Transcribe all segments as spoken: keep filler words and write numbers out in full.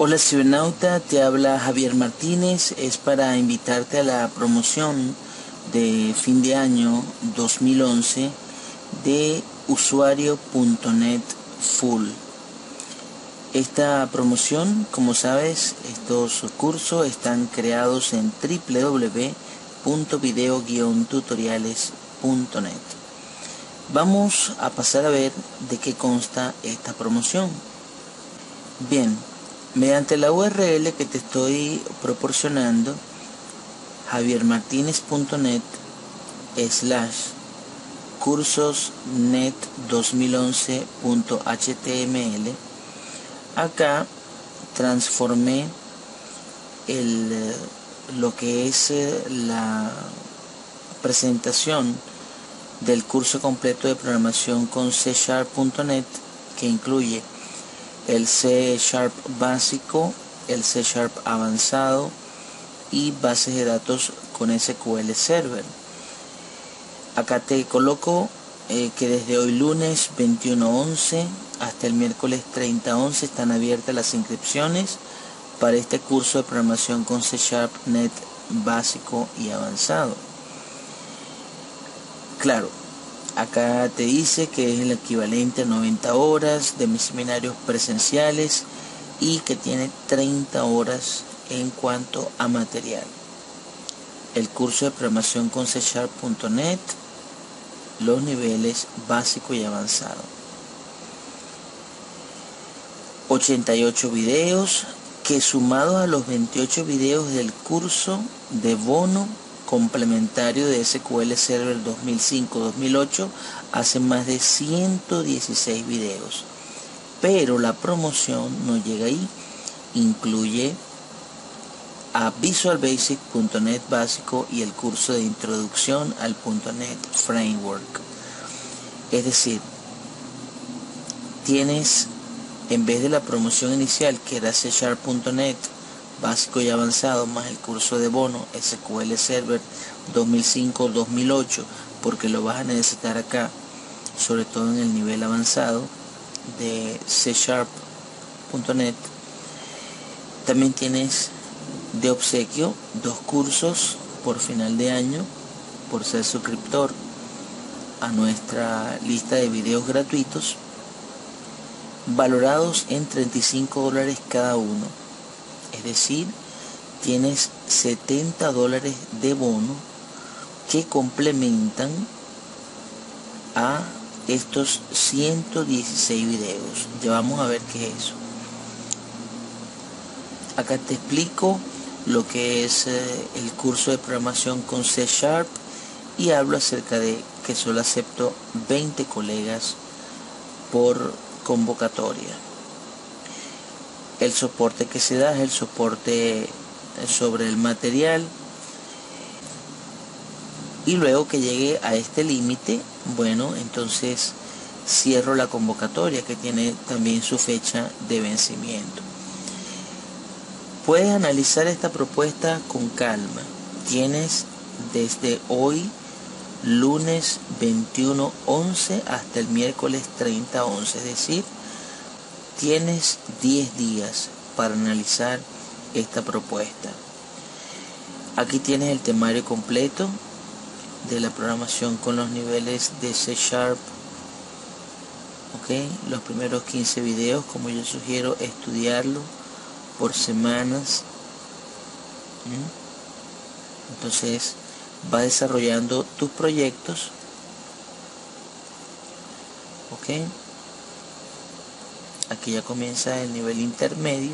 Hola cibernauta, te habla Javier Martínez, es para invitarte a la promoción de fin de año dos mil once de usuario punto net Full. Esta promoción, como sabes, estos cursos están creados en doble u doble u doble u punto video guión tutoriales punto net. Vamos a pasar a ver de qué consta esta promoción. Bien. Mediante la U R L que te estoy proporcionando, javiermartinez punto net slash cursosnet dos mil once punto html, acá transformé el, lo que es la presentación del curso completo de programación con C punto net, que incluye el C sharp básico, el C sharp avanzado y bases de datos con S Q L Server. Acá te coloco eh, que desde hoy lunes veintiuno once hasta el miércoles treinta once están abiertas las inscripciones para este curso de programación con C sharp .NET básico y avanzado. Claro. Acá te dice que es el equivalente a noventa horas de mis seminarios presenciales y que tiene treinta horas en cuanto a material. El curso de programación con C punto net, los niveles básico y avanzado. ochenta y ocho videos que sumados a los veintiocho videos del curso de bono complementario de S Q L Server dos mil cinco dos mil ocho hace más de ciento dieciséis videos, pero la promoción no llega ahí, incluye a Visual Basic punto net básico y el curso de introducción al punto net Framework. Es decir, tienes, en vez de la promoción inicial que era C punto net básico y avanzado, más el curso de bono S Q L Server dos mil cinco dos mil ocho, porque lo vas a necesitar acá, sobre todo en el nivel avanzado de C punto net. También tienes de obsequio dos cursos por final de año, por ser suscriptor a nuestra lista de videos gratuitos, valorados en treinta y cinco dólares cada uno. Es decir, tienes setenta dólares de bono que complementan a estos ciento dieciséis videos. Ya vamos a ver qué es eso. Acá te explico lo que es eh, el curso de programación con C sharp y hablo acerca de que solo acepto veinte colegas por convocatoria. El soporte que se da es el soporte sobre el material. Y luego que llegue a este límite, bueno, entonces cierro la convocatoria, que tiene también su fecha de vencimiento. Puedes analizar esta propuesta con calma. Tienes desde hoy, lunes veintiuno once, hasta el miércoles treinta once, es decir, tienes diez días para analizar esta propuesta. Aquí tienes el temario completo de la programación con los niveles de C sharp. Okay, los primeros quince videos, como yo sugiero estudiarlo por semanas. ¿Mm? Entonces va desarrollando tus proyectos. Ok. Aquí ya comienza el nivel intermedio,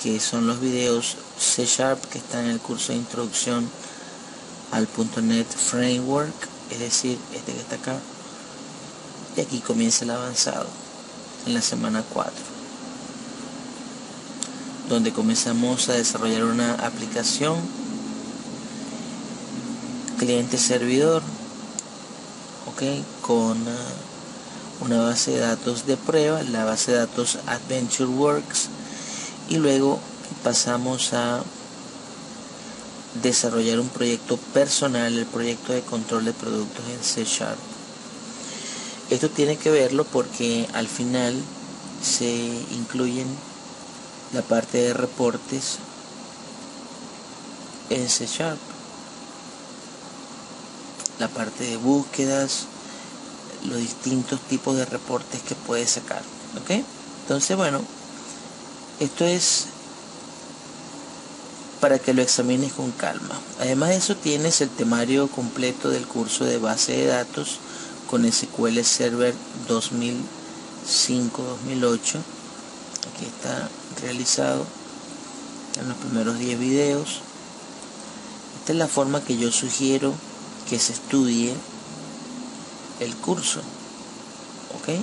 que son los videos C sharp que están en el curso de introducción al punto net Framework, es decir, este que está acá. Y aquí comienza el avanzado, en la semana cuatro, donde comenzamos a desarrollar una aplicación cliente-servidor, ok, con Uh, una base de datos de prueba, la base de datos AdventureWorks, y luego pasamos a desarrollar un proyecto personal, el proyecto de control de productos en C sharp. Esto tiene que verlo porque al final se incluyen la parte de reportes en C sharp, la parte de búsquedas, los distintos tipos de reportes que puedes sacar, ¿ok? Entonces, bueno, esto es para que lo examines con calma. Además de eso, tienes el temario completo del curso de base de datos con S Q L Server dos mil cinco dos mil ocho. Aquí está realizado en los primeros diez videos. Esta es la forma que yo sugiero que se estudie el curso, ¿ok?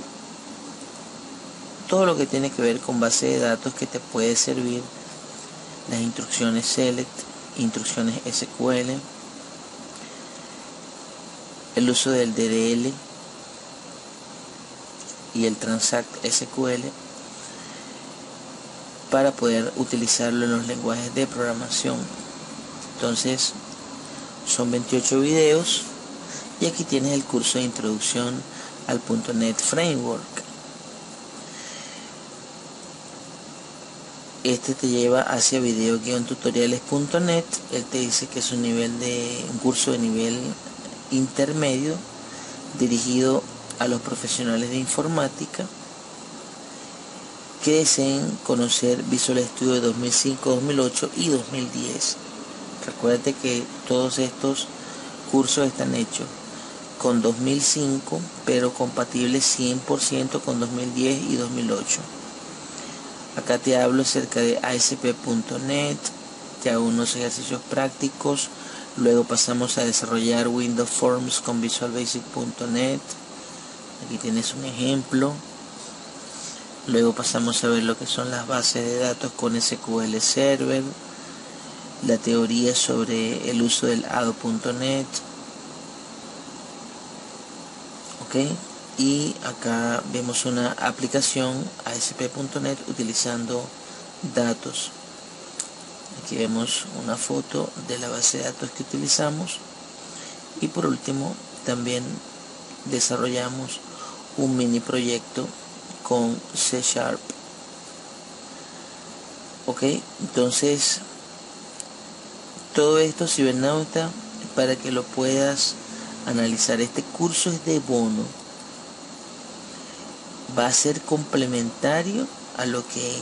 Todo lo que tiene que ver con base de datos que te puede servir, las instrucciones select, instrucciones S Q L, el uso del D D L y el Transact S Q L para poder utilizarlo en los lenguajes de programación. Entonces, son veintiocho videos y aquí tienes el curso de introducción al punto net Framework. Este te lleva hacia video guión tutoriales punto net. Él te dice que es un nivel de un curso de nivel intermedio dirigido a los profesionales de informática que deseen conocer Visual Studio dos mil cinco, dos mil ocho y dos mil diez. Recuérdate que todos estos cursos están hechos con dos mil cinco, pero compatibles cien por ciento con dos mil diez y dos mil ocho. Acá te hablo acerca de A S P punto net, te hago unos ejercicios prácticos, luego pasamos a desarrollar Windows Forms con Visual Basic punto net, aquí tienes un ejemplo, luego pasamos a ver lo que son las bases de datos con S Q L Server, la teoría sobre el uso del A D O punto net, ok. Y acá vemos una aplicación A S P punto net utilizando datos. Aquí vemos una foto de la base de datos que utilizamos. Y por último, también desarrollamos un mini proyecto con C sharp. Ok, entonces, todo esto, cibernauta, para que lo puedas analizar. Este curso es de bono. Va a ser complementario a lo que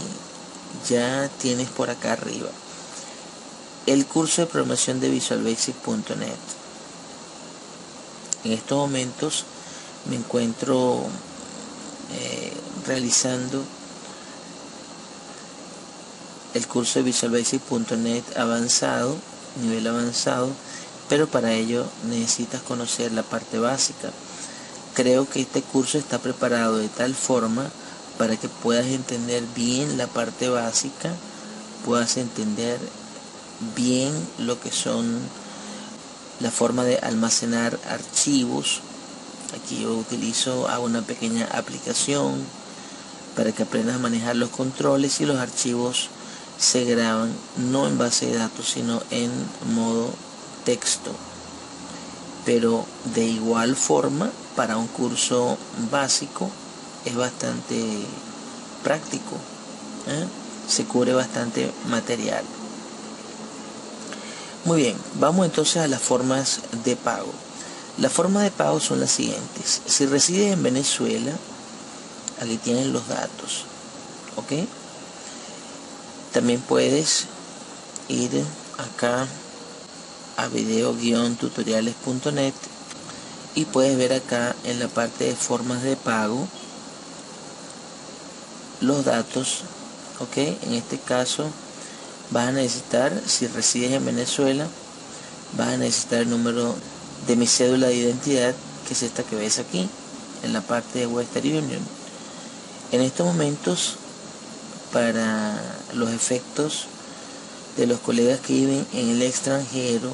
ya tienes por acá arriba. El curso de programación de Visual Basic punto net. En estos momentos me encuentro eh, realizando el curso de Visual Basic punto net avanzado, nivel avanzado, pero para ello necesitas conocer la parte básica. Creo que este curso está preparado de tal forma para que puedas entender bien la parte básica, puedas entender bien lo que son la forma de almacenar archivos. Aquí yo utilizo, hago una pequeña aplicación para que aprendas a manejar los controles, y los archivos se graban no en base de datos sino en modo texto. Pero de igual forma, para un curso básico es bastante práctico, ¿eh? Se cubre bastante material. Muy bien, vamos entonces a las formas de pago. Las formas de pago son las siguientes. Si resides en Venezuela, aquí tienen los datos, ¿ok? También puedes ir acá a video guión tutoriales punto net y puedes ver acá en la parte de formas de pago los datos, ok. En este caso vas a necesitar, si resides en Venezuela, vas a necesitar el número de mi cédula de identidad, que es esta que ves aquí en la parte de Western Union. En estos momentos, para los efectos de los colegas que viven en el extranjero,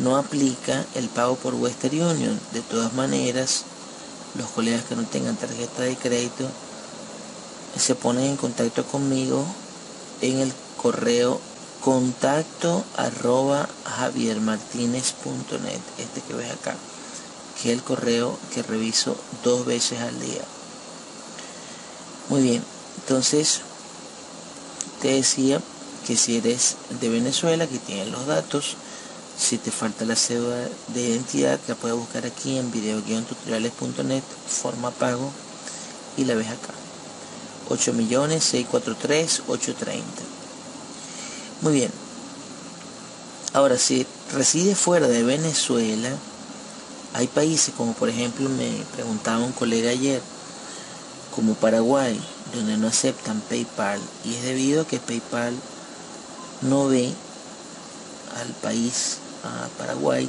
no aplica el pago por Western Union. De todas maneras, los colegas que no tengan tarjeta de crédito se ponen en contacto conmigo en el correo contacto arroba javiermartinez punto net, este que ves acá, que es el correo que reviso dos veces al día. Muy bien, entonces te decía que si eres de Venezuela, aquí tienes los datos. Si te falta la cédula de identidad, que la puedes buscar aquí en video guión tutoriales punto net, forma pago, y la ves acá, ocho millones seiscientos cuarenta y tres mil ochocientos treinta. Muy bien. Ahora, si resides fuera de Venezuela, hay países como, por ejemplo, me preguntaba un colega ayer, como Paraguay, donde no aceptan PayPal, y es debido a que PayPal no ve al país, a Paraguay,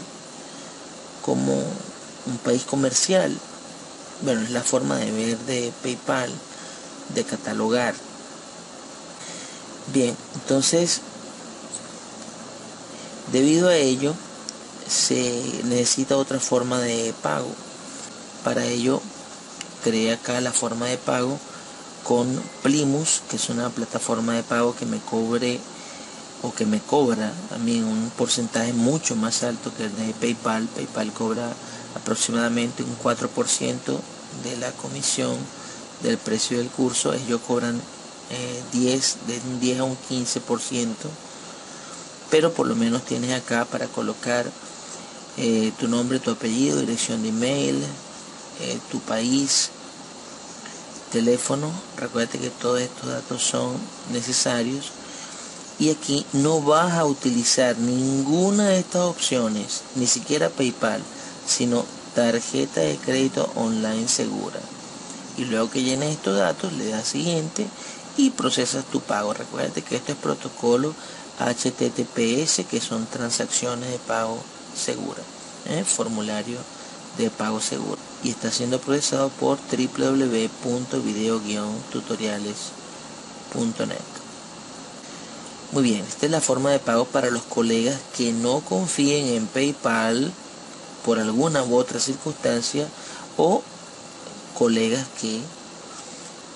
como un país comercial. Bueno, es la forma de ver de PayPal, de catalogar. Bien, entonces, debido a ello, se necesita otra forma de pago. Para ello, creé acá la forma de pago con Plimus, que es una plataforma de pago que me cobre o que me cobra a mí un porcentaje mucho más alto que el de PayPal. PayPal cobra aproximadamente un cuatro por ciento de la comisión del precio del curso. Ellos cobran eh, diez, de un diez a un quince por ciento, pero por lo menos tienes acá para colocar eh, tu nombre, tu apellido, dirección de email, eh, tu país, teléfono. Recuérdate que todos estos datos son necesarios, y aquí no vas a utilizar ninguna de estas opciones, ni siquiera PayPal, sino tarjeta de crédito online segura. Y luego que llenes estos datos, le das siguiente y procesas tu pago. Recuérdate que este es protocolo H T T P S, que son transacciones de pago segura, ¿eh? formulario de pago seguro, y está siendo procesado por w w w punto video guión tutoriales punto net. Muy bien, esta es la forma de pago para los colegas que no confíen en PayPal por alguna u otra circunstancia, o colegas que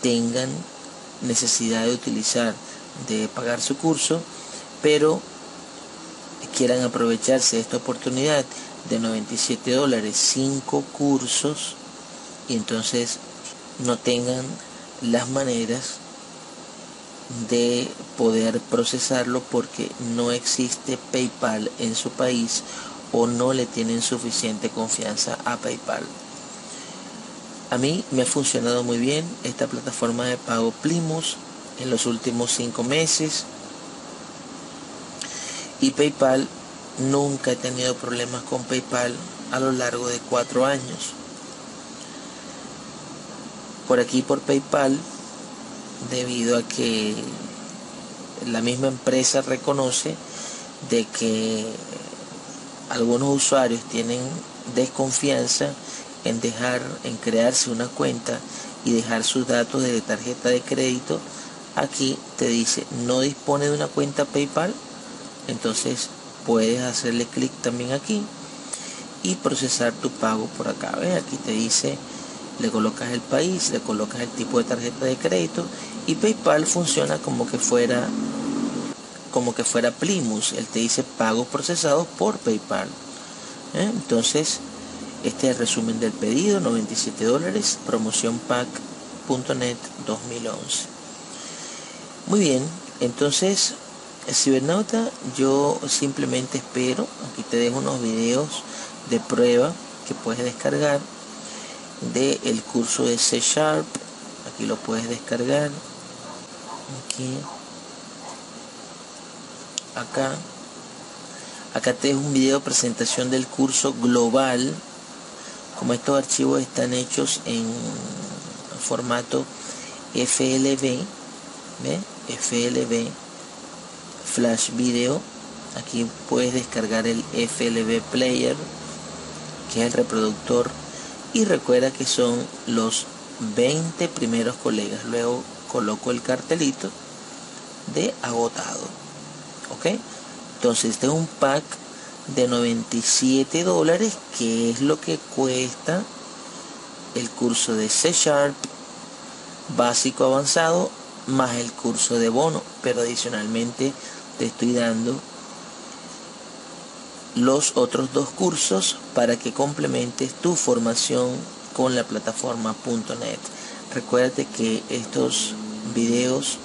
tengan necesidad de utilizar, de pagar su curso, pero quieran aprovecharse de esta oportunidad de noventa y siete dólares, cinco cursos, y entonces no tengan las maneras de poder procesarlo porque no existe PayPal en su país, o no le tienen suficiente confianza a PayPal. A mí me ha funcionado muy bien esta plataforma de pago Plimus en los últimos cinco meses, y PayPal, nunca he tenido problemas con PayPal a lo largo de cuatro años. Por aquí, por PayPal, debido a que la misma empresa reconoce de que algunos usuarios tienen desconfianza en dejar, en crearse una cuenta y dejar sus datos de tarjeta de crédito, aquí te dice no dispone de una cuenta PayPal. Entonces puedes hacerle clic también aquí y procesar tu pago por acá. ¿Ves? Aquí te dice, le colocas el país, le colocas el tipo de tarjeta de crédito, y PayPal funciona como que fuera como que fuera Plimus. Él te dice pagos procesados por PayPal. ¿Eh? Entonces, este es el resumen del pedido, noventa y siete dólares, promoción pack punto net dos mil once. Muy bien, entonces, cibernauta, yo simplemente espero, aquí te dejo unos videos de prueba que puedes descargar del curso de C sharp, aquí lo puedes descargar, aquí, acá, acá te dejo un video presentación del curso global. Como estos archivos están hechos en formato F L V, ¿ve? F L V Flash Video, aquí puedes descargar el F L V Player, que es el reproductor, y recuerda que son los veinte primeros colegas. Luego coloco el cartelito de agotado, ok. Entonces este es un pack de noventa y siete dólares, que es lo que cuesta el curso de C sharp básico avanzado, más el curso de bono, pero adicionalmente te estoy dando los otros dos cursos para que complementes tu formación con la plataforma punto net. Recuérdate que estos videos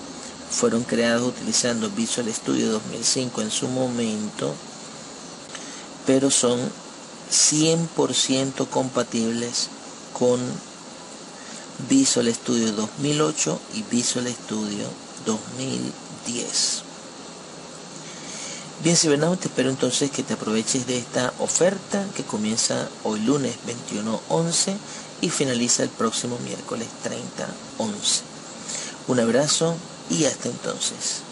fueron creados utilizando Visual Studio dos mil cinco en su momento, pero son cien por ciento compatibles con Visual Studio dos mil ocho y Visual Studio dos mil diez. Bien, cibernauta, espero entonces que te aproveches de esta oferta que comienza hoy lunes veintiuno once y finaliza el próximo miércoles treinta once. Un abrazo y hasta entonces.